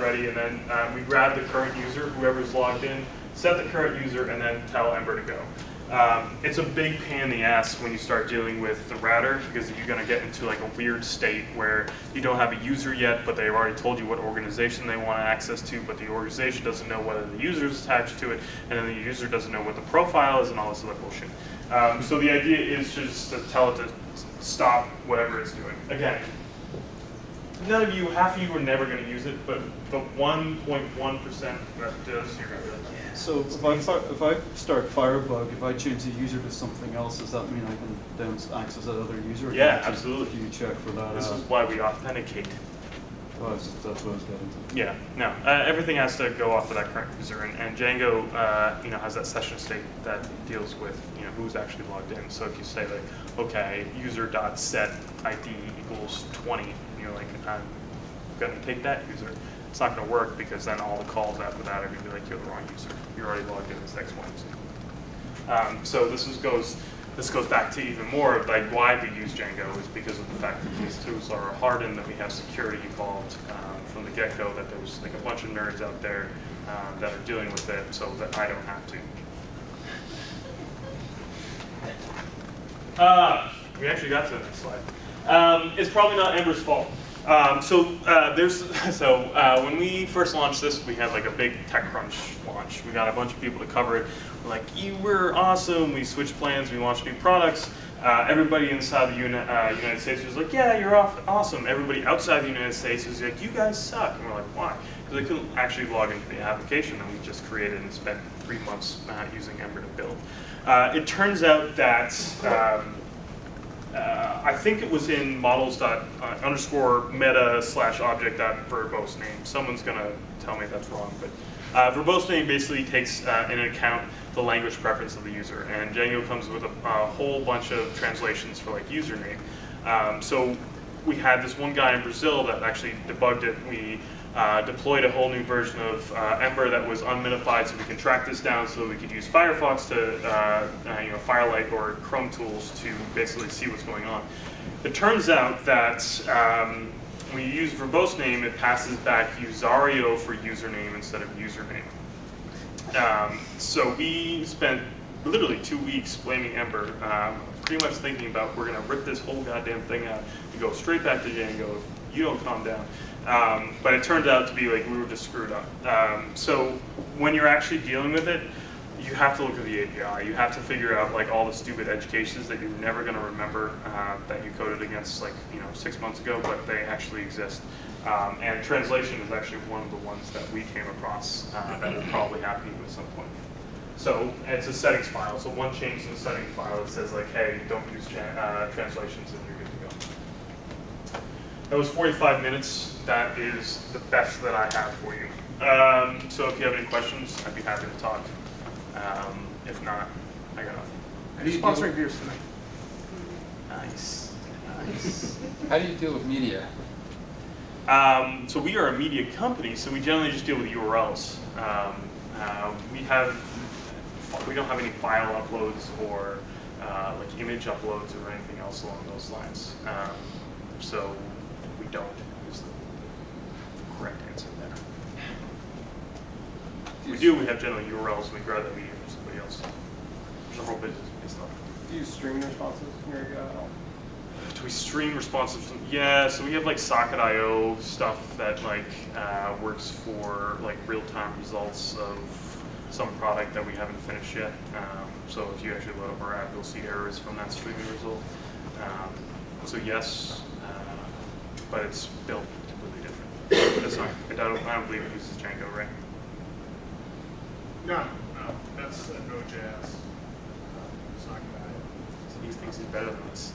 .ready, and then we grab the current user, whoever's logged in, set the current user, and then tell Ember to go. It's a big pain in the ass when you start dealing with the router, because you're going to get into like a weird state where you don't have a user yet, but they've already told you what organization they want access to, but the organization doesn't know whether the user is attached to it, and then the user doesn't know what the profile is, and all this other bullshit. So the idea is just to tell it to stop whatever it's doing. Again, none of you, half of you, are never going to use it, but the 1.1% that does, you're going to be like, yeah. So if I start Firebug, if I change the user to something else, does that mean I can then access that other user? Yeah, absolutely. Do you check for that? This is why we authenticate. Well, that's what I was getting to. Yeah, no, everything has to go off of that current user, and Django, you know, has that session state that deals with, you know, who's actually logged in. So if you say like, okay, user.set ID equals 20. You're like, I'm going to take that user. It's not going to work because then all the calls after that are going to be like, you're the wrong user. You're already logged in as X1 user. So this goes back to even more of like why we use Django is because of the fact that these tools are hardened, that we have security involved from the get-go, that there's like a bunch of nerds out there that are dealing with it so that I don't have to. We actually got to the next slide. It's probably not Ember's fault. When we first launched this, we had like a big TechCrunch launch. We got a bunch of people to cover it. We're like, you were awesome. We switched plans. We launched new products. Everybody inside the United States was like, yeah, you're awesome. Everybody outside the United States was like, you guys suck. And we're like, why? Because they couldn't actually log into the application that we just created and spent 3 months using Ember to build. It turns out that I think it was in models._meta/object.verbose name. Someone's going to tell me that's wrong, but verbose name basically takes into account the language preference of the user, and Django comes with a whole bunch of translations for like username. So we had this one guy in Brazil that actually debugged it. We deployed a whole new version of Ember that was unminified, so we can track this down so we could use Firefox to, you know, Firelight or Chrome tools to basically see what's going on. It turns out that when you use verbose name, it passes back usario for username instead of username. So we spent literally 2 weeks blaming Ember, pretty much thinking about we're going to rip this whole goddamn thing out and go straight back to Django if you don't calm down. But it turned out to be like we were just screwed up. So when you're actually dealing with it, you have to look at the API. You have to figure out like all the stupid edge cases that you're never going to remember that you coded against like 6 months ago, but they actually exist. And translation is actually one of the ones that we came across that will probably happen to you at some point. So it's a settings file. So one change to the settings file that says like, hey, don't use translations, and you're good to go. That was 45 minutes. That is the best that I have for you. So if you have any questions, I'd be happy to talk. If not, I got nothing. Are you sponsoring beers tonight? Nice, nice. How do you deal with media? So we are a media company, so we generally just deal with URLs. We don't have any file uploads or like image uploads or anything else along those lines. So we don't is the correct answer there. We have general URLs. We grab that media from somebody else. There's a whole business based on it. Do you stream responses from your guy at all? Do we stream responses? Yeah, so we have like socket.io stuff that like works for like real-time results of some product that we haven't finished yet. So if you actually load up our app, you'll see errors from that streaming result. So yes, but it's built completely different. That's not, I don't believe it uses Django, right? No, no, that's a Node.js. It's not good. He thinks he's better than us.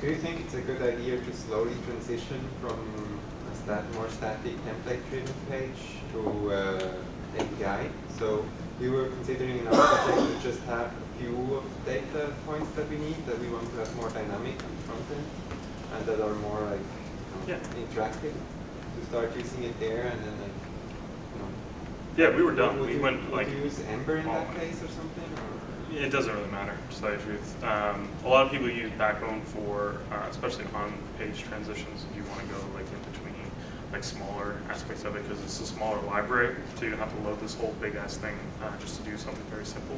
Do you think it's a good idea to slowly transition from a more static template-driven page to API? So we were considering in our project to just have a few data points that we need, that we want to have more dynamic on the front end, and that are more like interactive. To start using it there, and then like we were done. We went like use Ember in that case or something. Or? It doesn't really matter, to tell you the truth. A lot of people use Backbone for, especially on-page transitions, if you want to go like in between like smaller aspects of it, because it's a smaller library, so you don't have to load this whole big-ass thing just to do something very simple.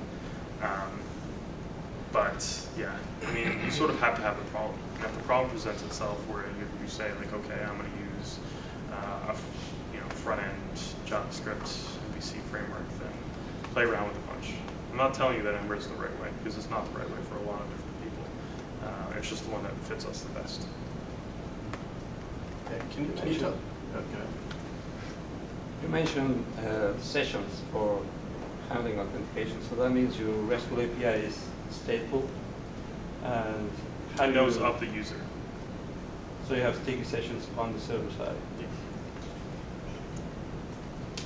But yeah, I mean, you sort of have to have the problem. If the problem presents itself, where you say like, okay, I'm going to use a front-end JavaScript MVC framework, then play around with a bunch. I'm not telling you that Ember is the right way, because it's not the right way for a lot of different people. It's just the one that fits us the best. Can you talk? Okay. You mentioned sessions for handling authentication, so that means your RESTful API is stateful, and it knows up the user. So you have sticky sessions on the server side. Yeah.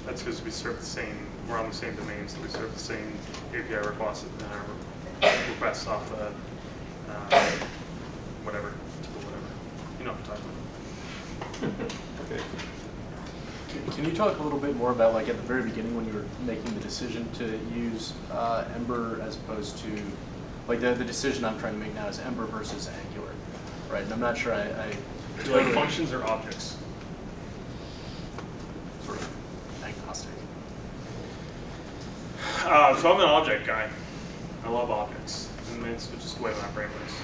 That's because we serve the same. We're on the same domain, so we serve the same API requests off the whatever, You know what I'm talking about. Okay. Can you talk a little bit more about, like, at the very beginning when you were making the decision to use Ember as opposed to, like, the decision I'm trying to make now is Ember versus Angular, right? And I'm not sure I totally like functions or objects. Sort of. So I'm an object guy. I love objects. And it's just the way my brain works.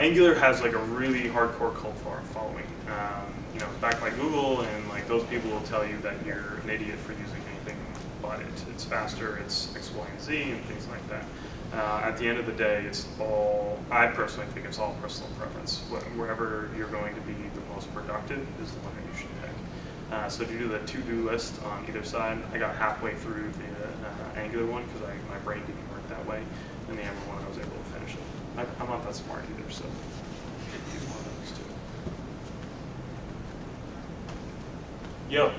Angular has like a really hardcore cult following. You know, backed by Google, and like those people will tell you that you're an idiot for using anything, but it's faster, it's X, Y, and Z, and things like that. At the end of the day, it's all. I personally think it's all personal preference. Wherever you're going to be the most productive is the one that you should pick. So if you do the to-do list on either side, I got halfway through the Angular one because my brain didn't work that way, and the Ember one I was able to finish it. I'm not that smart either, so he's one of those two. Yo.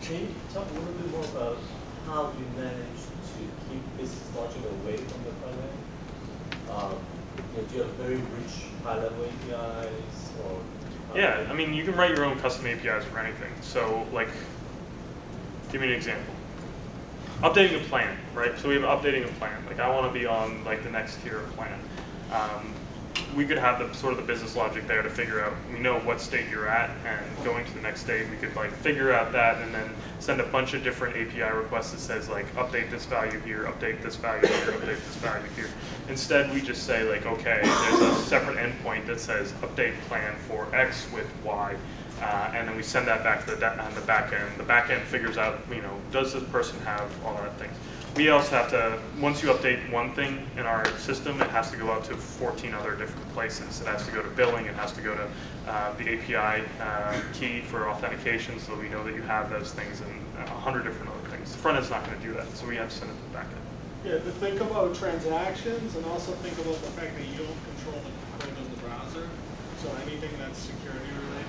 Can you talk a little bit more about how you manage to keep business logic away from the front end? Do you have very rich, high-level APIs? Or yeah, I mean, you can write your own custom APIs for anything. So, like, give me an example. Updating a plan, right? So we have updating a plan. Like, I want to be on like the next tier of plan. We could have the sort of the business logic there to figure out. We know what state you're at, and going to the next state, we could like figure out that, and then send a bunch of different API requests that says like update this value here, update this value here, update this value here. Instead, we just say like, okay, there's a separate endpoint that says update plan for X with Y. And then we send that back to the back end. The back end figures out, you know, does this person have all that things. We also have to, once you update one thing in our system, it has to go out to 14 other different places. It has to go to billing. It has to go to the API key for authentication so that we know that you have those things and 100 different other things. The front end's not going to do that, so we have to send it to the back end. Yeah, to think about transactions and also think about the fact that you don't control the code of the browser. So anything that's security related,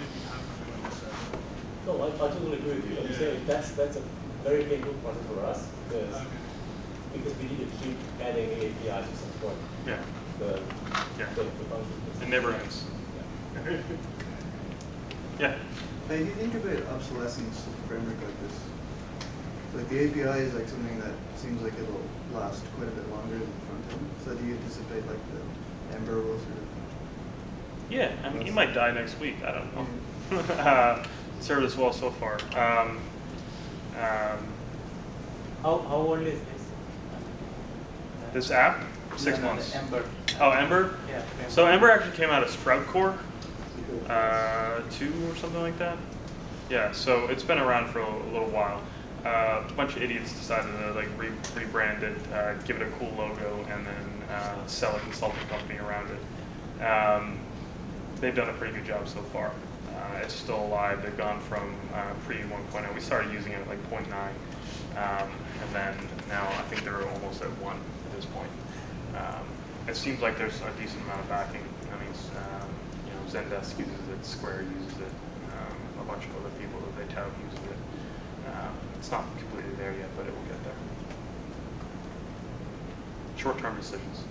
no, I totally agree with you. I'm saying that's a very painful part for us because we need to keep adding APIs to some point. Yeah. The it never ends. Yeah. Yeah. How do you think about obsolescence of a framework like this? Like the API is like something that seems like it'll last quite a bit longer than the front end. So do you anticipate like the Ember will sort of? Yeah, I mean, he might die next week. I don't know. Served us well so far. How old is this? This app? 6 months. Ember. Oh, Ember? Yeah. Ember. So Ember actually came out of Sprout Core 2 or something like that. Yeah, so it's been around for a little while. A bunch of idiots decided to like rebrand it, give it a cool logo, and then sell a consulting company around it. They've done a pretty good job so far. It's still alive. They've gone from pre-1.0. We started using it at like 0.9, and then now I think they're almost at 1 at this point. It seems like there's a decent amount of backing. I mean, you know, Zendesk uses it, Square uses it, a bunch of other people that they tout use it. It's not completely there yet, but it will get there. Short-term decisions.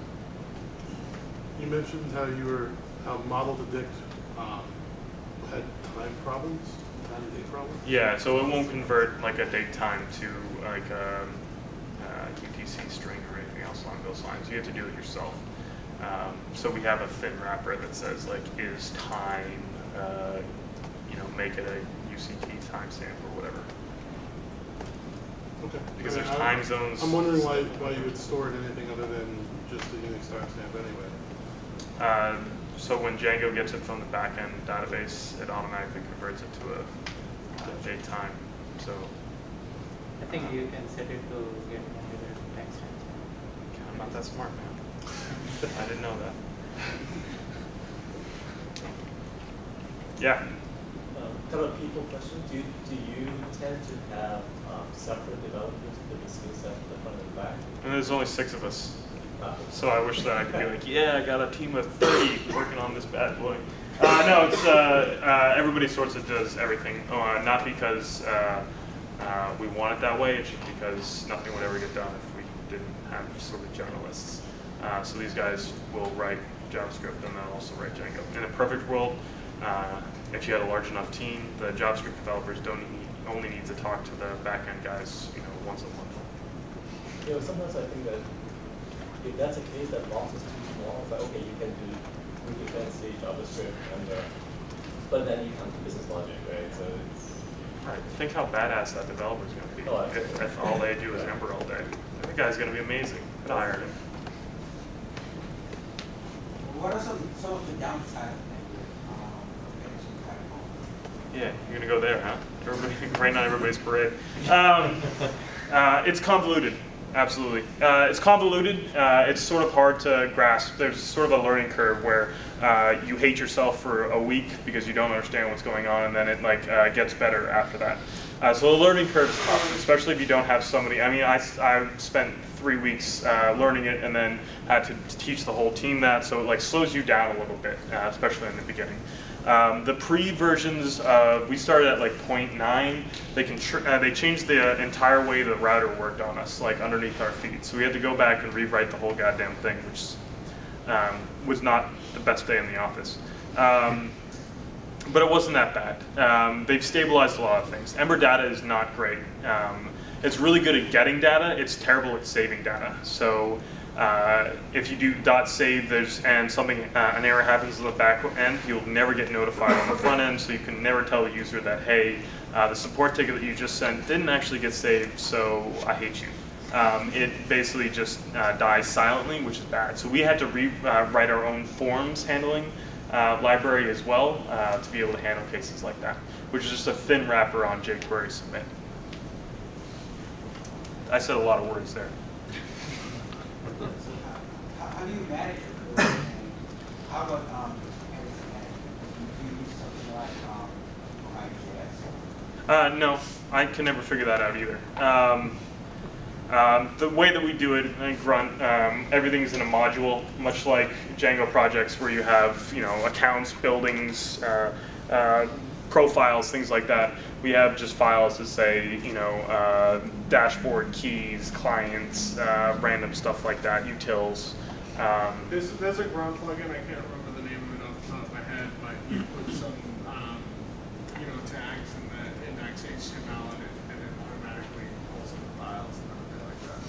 You mentioned how you were how model predict. Had time problems, time and date problems? Yeah, so it won't convert like a date time to like a UTC string or anything else along those lines. You have to do it yourself. So we have a thin wrapper that says like is time, you know, make it a UCT timestamp or whatever. Okay. Because I mean, there's time zones. I'm wondering why you would store it in anything other than just the Unix timestamp anyway. So when Django gets it from the backend database, it automatically converts it to a date time. So I think you can set it to get another text. I'm not that smart, man. I didn't know that. Yeah. Kind of people question. Do you tend to have separate developers for the skill set, the front and back? And there's only 6 of us. So I wish that I could be like, yeah, I got a team of 30 working on this bad boy. No, it's everybody sorts of does everything. Not because we want it that way, it's just because nothing would ever get done if we didn't have sort of generalists. So these guys will write JavaScript and then also write Django. In a perfect world, if you had a large enough team, the JavaScript developers only need to talk to the backend guys, you know, once a month. Yeah, sometimes I think that. If that's the case, that box is too small. It's like, okay, you can say JavaScript, and but then you come to business logic, right? So it's right. Think how badass that developer's going to be if all they do is Ember all day. That guy's going to be amazing. Could hire him. What are some of the downsides of Ember? Yeah, you're going to go there, huh? Everybody, right now, everybody's parade. It's convoluted. Absolutely. It's convoluted. It's sort of hard to grasp. There's sort of a learning curve where you hate yourself for a week because you don't understand what's going on, and then it like gets better after that. So the learning curve is tough, especially if you don't have somebody. I mean, I spent 3 weeks learning it and then had to teach the whole team that, so it like slows you down a little bit, especially in the beginning. The pre-versions, we started at like 0.9. They changed the entire way the router worked on us, like underneath our feet. So we had to go back and rewrite the whole goddamn thing, which was not the best day in the office. But it wasn't that bad. They've stabilized a lot of things. Ember Data is not great. It's really good at getting data. It's terrible at saving data. So if you do .save and something, an error happens in the back end, you'll never get notified on the front end, so you can never tell the user that, hey, the support ticket that you just sent didn't actually get saved, so I hate you. It basically just dies silently, which is bad. So we had to rewrite our own forms handling library as well to be able to handle cases like that, which is just a thin wrapper on jQuery submit. I said a lot of words there. So how do you manage your code? How about dependency management? Do you use something like IJS? No, I can never figure that out either. The way that we do it in Grunt, everything's in a module, much like Django projects where you have, you know, accounts, buildings, profiles, things like that. We have just files that say, you know, dashboard, keys, clients, random stuff like that, utils. There's a Grunt plugin, I can't remember the name of it off the top of my head, but you put some, you know, tags in the index HTML and it automatically pulls in the files and everything like that.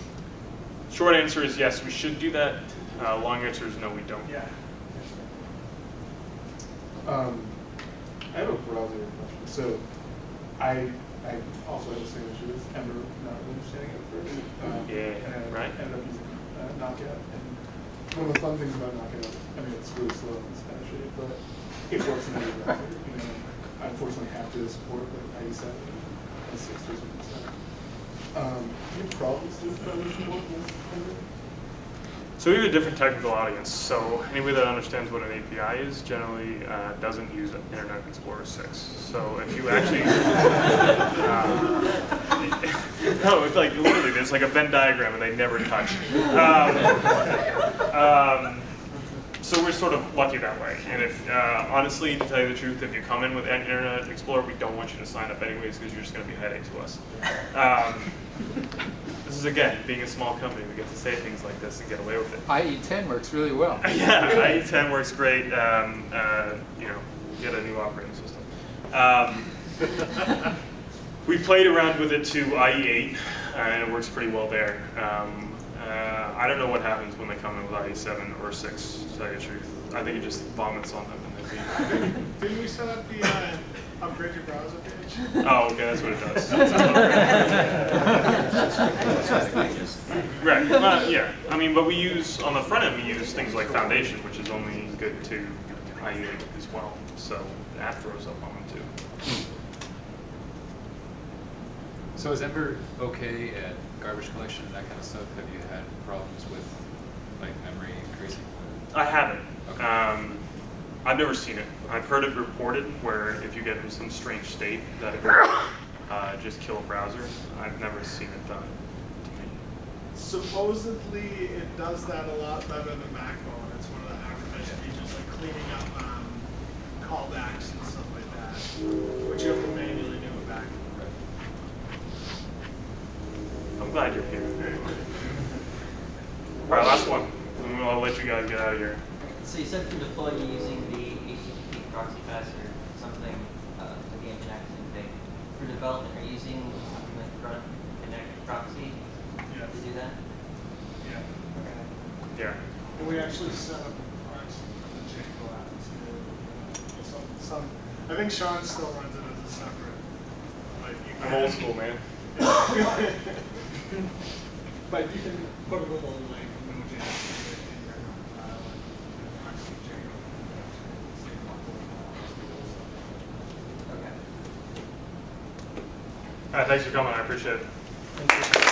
Short answer is yes, we should do that. Long answer is no, we don't. Yeah. I have a browser question. So I also had the same issue with Ember not understanding it at first. And right. I ended up using Knockout. And one of the fun things about Knockout, I mean, it's really slow and splashy, but it works in the browser. You know, I unfortunately have to support like IE7 and 6.3.7. Do you have problems with foundation work with Ember? So we have a different technical audience, so anybody that understands what an API is generally doesn't use Internet Explorer 6. So if you actually, no, it's like literally there's like a Venn diagram and they never touch. So we're sort of lucky that way. And if, honestly, to tell you the truth, if you come in with Internet Explorer, we don't want you to sign up anyways because you're just going to be a headache to us. This is, again, being a small company, we get to say things like this and get away with it. IE10 works really well. Yeah, IE10 works great. You know, get a new operating system. We played around with it to IE8, and it works pretty well there. I don't know what happens when they come in with IE7 or 6, to tell you the truth. I think it just vomits on them. And didn't we set up the upgrade your browser page? Oh, okay, that's what it does. Right, yeah. I mean, but we use, on the front end, we use things like Foundation, which is only good to IE as well. So that throws up on them too. So is Ember okay at garbage collection and that kind of stuff? Have you had problems with like memory increasing? I haven't. Okay. I've never seen it. I've heard it reported where if you get in some strange state that it will just kill a browser. I've never seen it done to me. Supposedly it does that a lot better than Backbone. It's one of the aforementioned features like cleaning up callbacks and stuff like that, which you have to manually do with Backbone. Right? I'm glad you're here. Anyway. All right, last one. I'll let you guys get out of here. So you said for deploying using the HTTP proxy pass or something, the game Jackson thing. For development, are you using the Grunt connect proxy to do that? Yeah. Okay. Yeah. And we actually set up a proxy for the Django app to some. I think Sean still runs it as a separate. Like you can, I'm old school, man. But you can put a little like no Jackson. Thanks for coming. I appreciate it. Thank you.